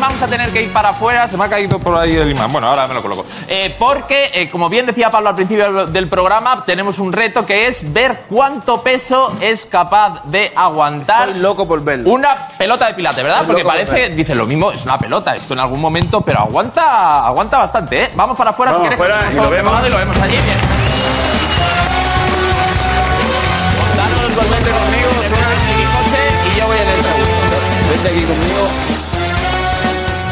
vamos a tener que ir para afuera. Se me ha caído por ahí el imán. Bueno, ahora me lo coloco. Porque, como bien decía Pablo al principio del programa, tenemos un reto que es ver cuánto peso es capaz de aguantar. Estoy loco por verlo. Una pelota de pilate, ¿verdad? Porque parece, dice lo mismo, es una pelota, esto en algún momento, pero aguanta bastante, ¿eh? Vamos para afuera, si quieres. Vamos afuera y lo vemos allí. Montanos, volvete conmigo, te pones en mi coche y yo voy en el segundo. Vete aquí conmigo.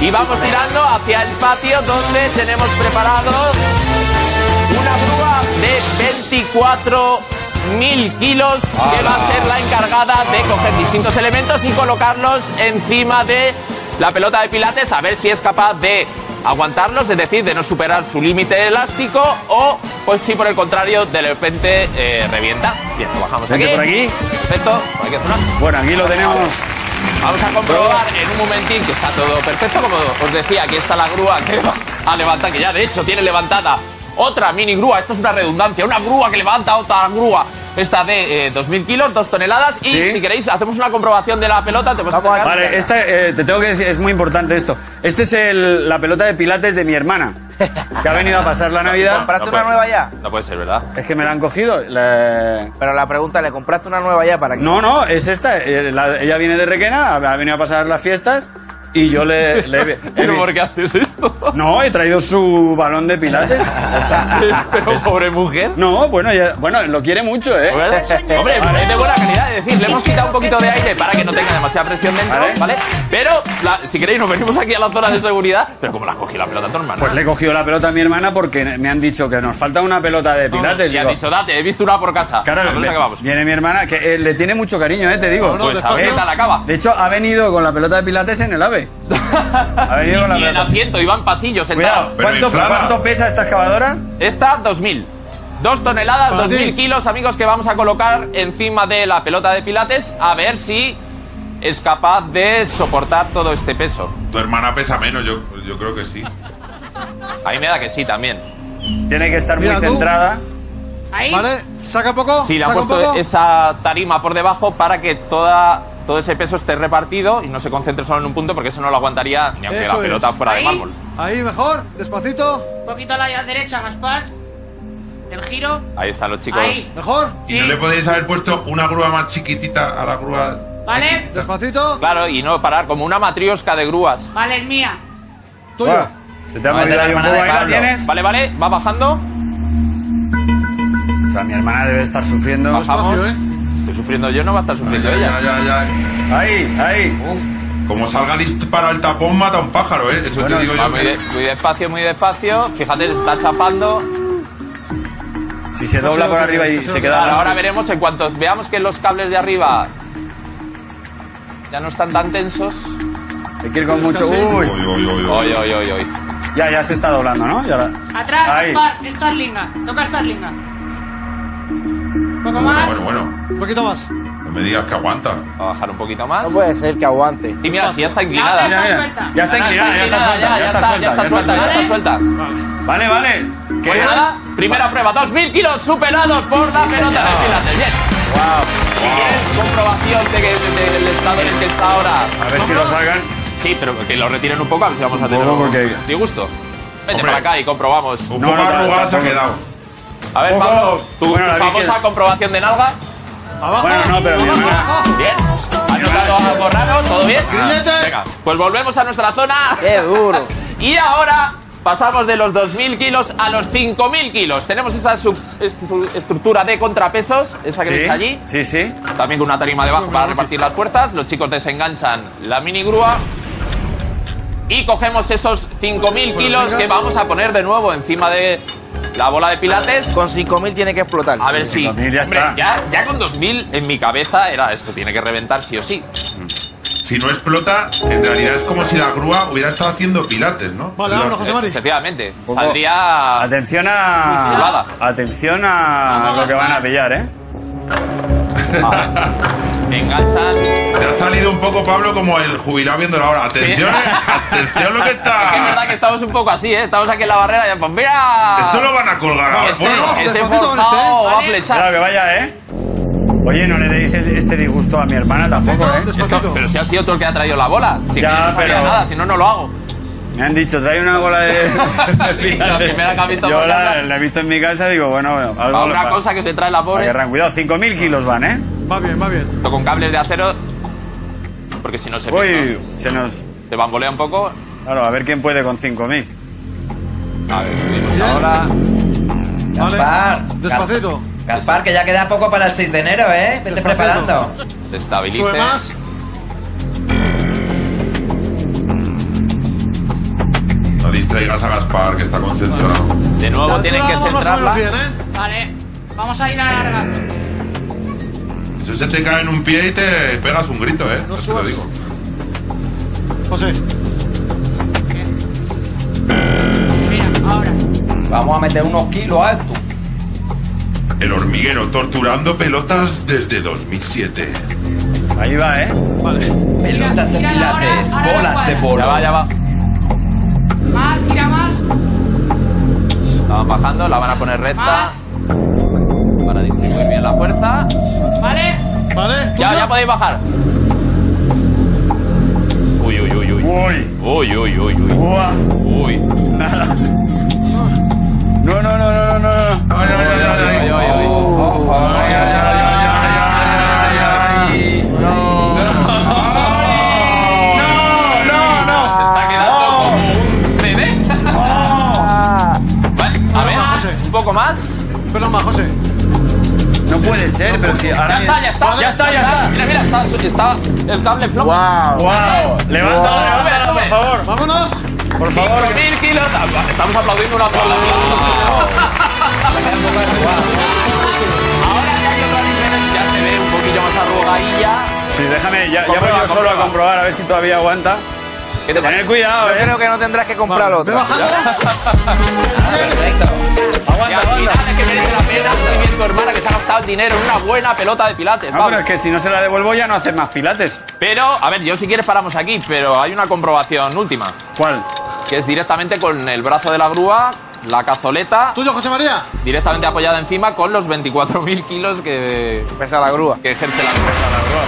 Y vamos tirando hacia el patio donde tenemos preparado una grúa de 24.000 kilos que va a ser la encargada de coger distintos elementos y colocarlos encima de la pelota de pilates, a ver si es capaz de aguantarlos, es decir, de no superar su límite elástico, o pues si por el contrario de repente revienta. Bien, lo bajamos aquí. Por aquí. Perfecto. Bueno, aquí lo tenemos. Vamos a comprobar en un momentín que está todo perfecto. Como os decía, aquí está la grúa que va a levantar, que ya de hecho tiene levantada otra mini grúa. Esto es una redundancia, una grúa que levanta otra grúa. Esta de 2.000 kilos, 2 toneladas. Y si queréis, hacemos una comprobación de la pelota. Vale, esta, te tengo que decir, es muy importante esto. Este es la pelota de pilates de mi hermana, que ha venido a pasar la Navidad. ¿Compraste una nueva ya? No puede ser, ¿verdad? Es que me la han cogido. Pero la pregunta, ¿le compraste una nueva ya para qué? No, no, es esta. Ella viene de Requena, ha venido a pasar las fiestas. Y yo le ¿Pero por qué haces esto? No, he traído su balón de pilates. ¿Pero pobre mujer? No, bueno, lo quiere mucho, ¿eh? Hombre, es de buena calidad. Es decir, le hemos quitado un poquito de aire para que no tenga demasiada presión dentro, ¿vale? Pero, si queréis, nos venimos aquí a la zona de seguridad. Pero ¿cómo la has cogido la pelota a tu hermana? Pues le he cogido la pelota a mi hermana porque me han dicho que nos falta una pelota de pilates. Y han dicho, date, he visto una por casa. Claro, viene mi hermana, que le tiene mucho cariño, ¿eh? Te digo. Pues a ver, la acaba. De hecho, ha venido con la pelota de pilates en el AVE. Ha venido con la pelota. Y en asiento, iba en pasillo, sentado. Cuidado. ¿Cuánto pesa esta excavadora? Esta, 2.000. 2 toneladas, 2.000 kilos, amigos, que vamos a colocar encima de la pelota de pilates. A ver si es capaz de soportar todo este peso. Tu hermana pesa menos, yo creo que sí. A mí me da que sí también. Tiene que estar muy centrada. Ahí. ¿Vale? ¿Saca poco? Sí, le ha puesto esa tarima por debajo para que todo ese peso esté repartido y no se concentre solo en un punto, porque eso no lo aguantaría ni aunque la pelota fuera de mármol. Ahí, mejor, despacito. Un poquito a la derecha, Gaspar. El giro. Ahí están los chicos. Ahí. Mejor. ¿Y no le podéis haber puesto una grúa más chiquitita a la grúa? Vale. Chiquitita. Despacito. Claro, y no parar, como una matriosca de grúas. Vale, es mía. Tuya. Se te ha movido ahí un poco, ahí la tienes. Vale, vale, va bajando. O sea, mi hermana debe estar sufriendo. Bajamos. Estoy sufriendo yo, no va a estar sufriendo ella. Ya. Ahí. Como salga disparado el tapón, mata a un pájaro, ¿eh? Eso te digo yo. Muy despacio. Fíjate, se está chapando. Si se dobla por arriba y se queda... Ahora veremos en cuanto veamos que los cables de arriba ya no están tan tensos. Hay que ir con mucho... Uy. Ya se está doblando, ¿no? Atrás, Starlinga. Toca Starlinga. Bueno. Un poquito más. No me digas que aguanta. Va a bajar un poquito más. No puede ser que aguante. Y mira, si ya está inclinada. Ya está suelta. Vale. ¿Qué nada? Primera prueba, 2.000 kilos superados por la pelota de pilates. Bien. Wow. Es comprobación del estado en el que está ahora. A ver si lo sacan. Sí, pero que lo retiren un poco, a ver si vamos a tener un disgusto. Vete para acá y comprobamos. Un poco arrugada se ha quedado. A ver, Pablo, tu famosa comprobación de nalga. Abajo, bueno, no, pero bien. ¿Has notado algo raro? ¿Todo bien? Venga, pues volvemos a nuestra zona. ¡Qué duro! Y ahora pasamos de los 2.000 kilos a los 5.000 kilos. Tenemos esa estructura de contrapesos, esa que veis allí. Sí. También con una tarima debajo para repartir las fuerzas. Los chicos desenganchan la mini grúa. Y cogemos esos 5.000 kilos que vamos a poner de nuevo encima de... la bola de pilates. Con 5.000 tiene que explotar. A ver si... Ya con 2.000 en mi cabeza era esto. Tiene que reventar sí o sí. Si no explota, en realidad es como si la grúa hubiera estado haciendo pilates, ¿no? Vale, José Mari. Efectivamente. Saldría... Atención a lo que van a pillar, ¿eh? Enganchan. Te ha salido un poco, Pablo, como el jubilado viendo la hora. Atención, atención lo que está. Es que es verdad que estamos un poco así, ¿eh? Estamos aquí en la barrera y pues mira. Eso lo van a colgar ahora. Ese forzado va a flechar. Claro que vaya, ¿eh? Oye, no le deis este disgusto a mi hermana tampoco, ¿eh? Esto, pero si ha sido tú el que ha traído la bola. Si ya, no sabía nada, si no, no lo hago. Me han dicho, trae una bola de... Yo la he visto en mi casa y digo, bueno... Algo una para, cosa que se trae la pobre... Cuidado, 5.000 kilos van, ¿eh? Va bien, va bien. Con cables de acero... Porque si no se... Uy, se nos... Se bambolea un poco. Claro, a ver quién puede con 5.000. A ver, subimos ahora. Gaspar. Despacito. Gaspar, que ya queda poco para el 6 de enero, ¿eh? Vete preparando. Estabilice. Sube más. No distraigas a Gaspar, que está concentrado. De nuevo tienen que centrarla. Vale, vamos a ir a la larga. Si se te cae en un pie y te pegas un grito, ¿eh? No te lo digo. José. Mira, ahora. Vamos a meter unos kilos alto. El hormiguero torturando pelotas desde 2007. Ahí va, ¿eh? Vale. Pelotas de pilates, bolas de polo. Ya va, ya va. Más, tira más. La van bajando, la van a poner recta. Más. Van a distribuir bien la fuerza. Vale. Vale. Ya, ya podéis bajar. Uy, uy, uy, uy. Uy, uy, uy, uy. Uy. Nada. No, no, no, no, no, no. Ay, ay, ay, ay, ay, ay. Ay, ay, ay, ay, ay. No. No, no, no. Se está quedando como un bebé. A ver, un poco más. Pero más, José. No puede ser, no, pero si... Ahora ya, ya está, ya está, ya está. Mira, mira, está el cable flojo. ¡Wow! ¡Wow! ¡Levántalo, por favor! ¡Vámonos! Por favor. 5.000 kilos. Estamos aplaudiendo una bola. Ahora ya hay otra diferencia. Ya se ve un poquillo más arrugadilla. Sí, déjame, ya voy yo solo a comprobar a ver si todavía aguanta. Tener cuidado, ¿eh? Yo creo que no tendrás que comprar otro. Perfecto. Aguanta, aguanta. Es que merece la pena también tu hermana que se ha gastado el dinero en una buena pelota de pilates. No, pero es que si no se la devuelvo ya no haces más pilates. Pero, a ver, yo si quieres paramos aquí, pero hay una comprobación última. ¿Cuál? Que es directamente con el brazo de la grúa, la cazoleta... ¿Tuyo, José María? Directamente apoyada encima con los 24.000 kilos que... Pesa la grúa. Que ejerce la grúa. Pesa la grúa,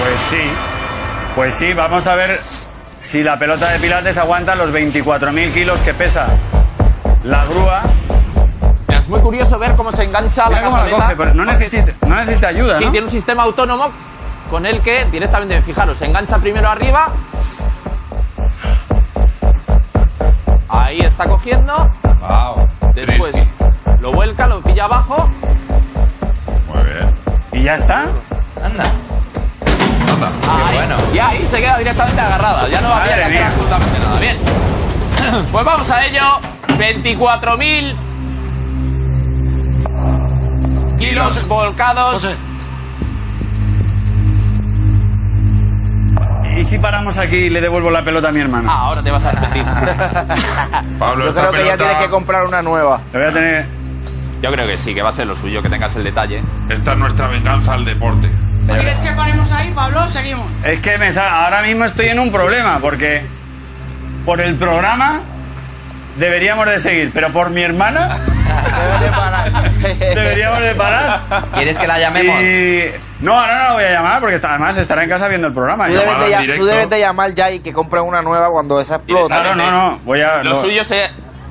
pues sí. Pues sí, vamos a ver si la pelota de pilates aguanta los 24.000 kilos que pesa la grúa... Es muy curioso ver cómo se engancha la cazoleta. Pero no necesita ayuda, ¿no? Sí, tiene un sistema autónomo con el que directamente, fijaros, se engancha primero arriba. Ahí está cogiendo. Wow. Después lo vuelca, lo pilla abajo. Muy bien. ¿Y ya está? Anda. Anda. Ahí. Bueno. Y ahí se queda directamente agarrada. Ya no va a quedar absolutamente nada. Bien. Pues vamos a ello. 24.000... kilos volcados. José. ¿Y si paramos aquí y le devuelvo la pelota a mi hermana? Ah, ahora te vas a arrepentir. Pablo, yo creo que ya tienes que comprar una nueva. Te voy a tener... Yo creo que sí, que va a ser lo suyo, que tengas el detalle. Esta es nuestra venganza al deporte. ¿Quieres que paremos ahí, Pablo? Seguimos. Es que ahora mismo estoy en un problema, porque por el programa deberíamos de seguir, pero por mi hermana... Deberíamos de parar. ¿Quieres que la llamemos? No, no la voy a llamar porque además estará en casa viendo el programa. Tú debes de llamar ya y que compre una nueva cuando esa explota. Claro, no. Lo suyo es...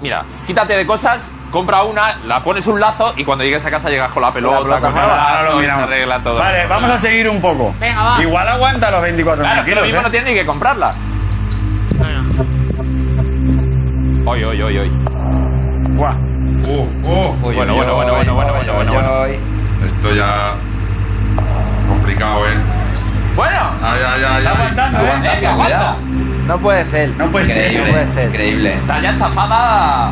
Mira, quítate de cosas, compra una, la pones un lazo y cuando llegues a casa llegas con la pelota. Ahora lo miramos. Arregla todo. Vale, vamos a seguir un poco. Venga, va. Igual aguanta los 24.000 kilos. Claro, lo mismo no tienes ni que comprarla. Hoy, hoy, hoy, hoy. Buah. Bueno, bueno, bueno, bueno, bueno, bueno, bueno. Esto ya... complicado, ¿eh? Bueno. Ay, ay, ay, está aguantando, ¿eh? Aguanta. No puede ser. No puede ser. No puede ser. Increíble. Está ya chafada.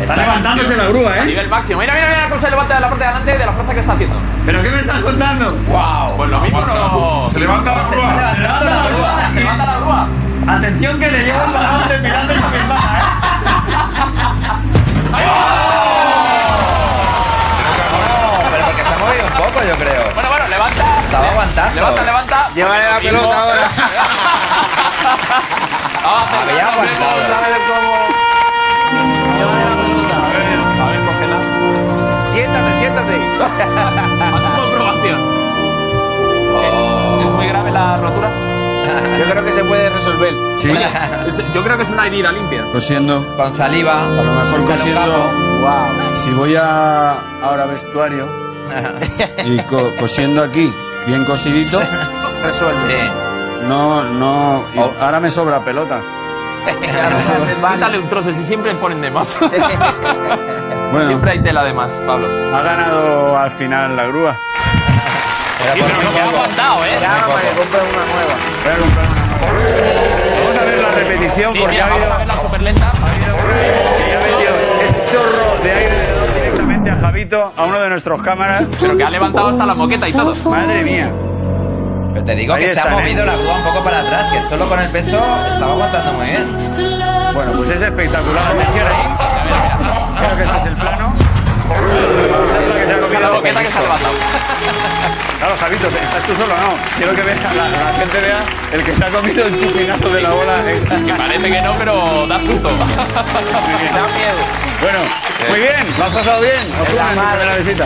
Está levantándose la grúa, ¿eh? A nivel máximo. Mira, mira, mira cómo se levanta de la parte de adelante de la fuerza que está haciendo. ¿Pero qué me estás contando? Wow. Pues lo mismo no... Se levanta la grúa. Se levanta la grúa. Se levanta la grúa. Atención que le llevo el balón de mirando a mi hermana, ¿eh? Un poco, yo creo. Bueno, bueno, levanta. Estaba aguantando. Levanta, levanta. Llévale la pelota ahora. Había aguantado. Llévale la pelota. A ver, cógela. Siéntate, siéntate. Haz una comprobación. creo que se puede resolver. Sí. Oye, yo creo que es una herida limpia. Cosiendo. Con saliva. A lo mejor cosiendo. Wow. Si voy a ahora vestuario y cosiendo aquí, bien cosidito, resuelve. No. Ahora me sobra pelota. Quítale un trozo, si siempre ponen de más. Bueno, siempre hay tela de más, Pablo. Ha ganado al final la grúa. Sí, pero no me ha aguantado, ¿eh? Ya, para que compre una nueva. Voy a comprar una nueva. Vamos a ver la repetición, sí, porque mira, vamos a ver la superlenta. Ha venido ese chorro de aire directamente a Javito, a uno de nuestros cámaras. Pero que ha levantado hasta la moqueta y todo. Madre mía. Pero te digo que se ha movido la grúa un poco para atrás, que solo con el peso estaba aguantando muy bien. Bueno, pues es espectacular. Atención ahí. Creo que este es el plano. La boqueta que se ha levantado. Claro, Javito, estás tú solo, ¿no? Quiero que veas, la gente vea el que se ha comido el chupinazo de la bola. Que parece que no, pero da susto. Da miedo. Bueno, muy bien, ¿lo has pasado bien? Os de la visita.